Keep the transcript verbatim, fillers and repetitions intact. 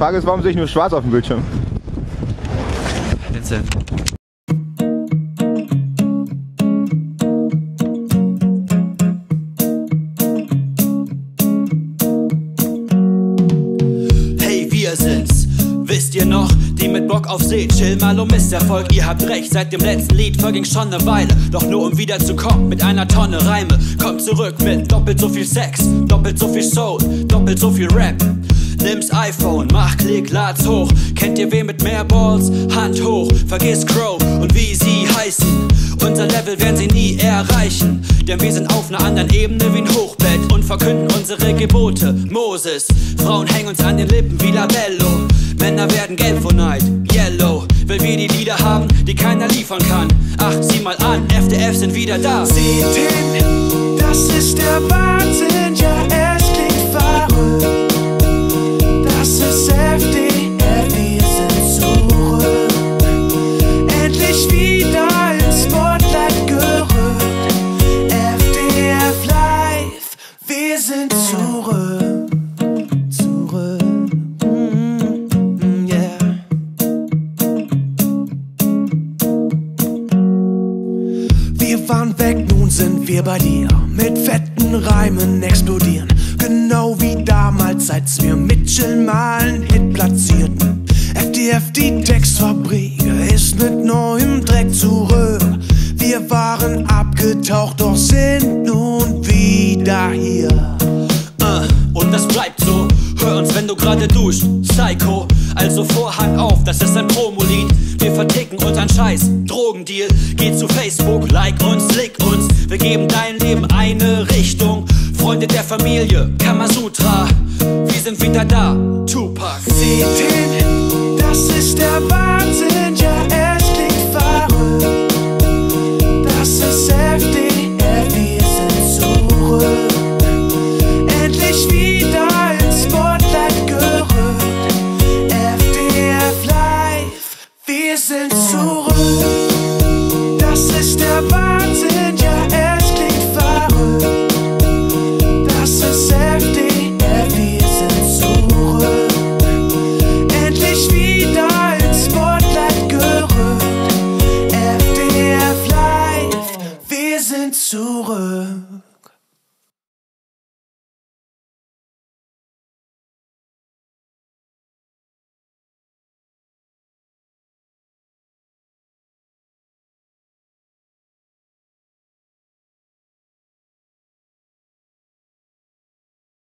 Frage ist, warum sehe ich nur schwarz auf dem Bildschirm? Vincent. Hey, wir sind's. Wisst ihr noch? Die mit Bock auf See, Chillmal und Misserfolg. Ihr habt recht, seit dem letzten Lied verging schon eine Weile. Doch nur um wiederzukommen mit einer Tonne Reime. Kommt zurück mit doppelt so viel Sex, doppelt so viel Soul, doppelt so viel Rap. Nimm's iPhone, mach Klick, lad's hoch. Kennt ihr wen mit mehr Balls? Hand hoch, vergiss Cro und wie sie heißen. Unser Level werden sie nie erreichen, denn wir sind auf einer anderen Ebene wie ein Hochbett und verkünden unsere Gebote. Moses, Frauen hängen uns an den Lippen wie Labello. Männer werden gelb von Neid, yellow, weil wir die Lieder haben, die keiner liefern kann. Ach, sieh mal an, F D F sind wieder da. Seht hin, das ist der Wahnsinn, ja es klingt verrückt. Das ist F D F, wir sind zurück. Endlich wieder ins Spotlight gerückt. F D F live, wir sind zurück. Zurück, mm, yeah. Wir waren weg, nun sind wir bei dir. Mit fetten Reimen explodieren. Genau wie damals, als wir mit Chillmal einen Hit platzierten. F D F, die Textfabrik, ist mit neuem Dreck zurück. Wir waren abgetaucht, doch sind nun wieder hier. Uh, und das bleibt so. Hör uns, wenn du gerade duscht, Psycho. Also Vorhang auf, das ist ein Promolied. Wir verticken unseren Scheiß, Drogendeal. Geh zu Facebook, like uns, lick uns. Wir geben dein Leben eine Richtung. Freunde der Familie, Kamasutra. Wir sind wieder da, Tu Pac. Seht hin, das ist der Wahnsinn.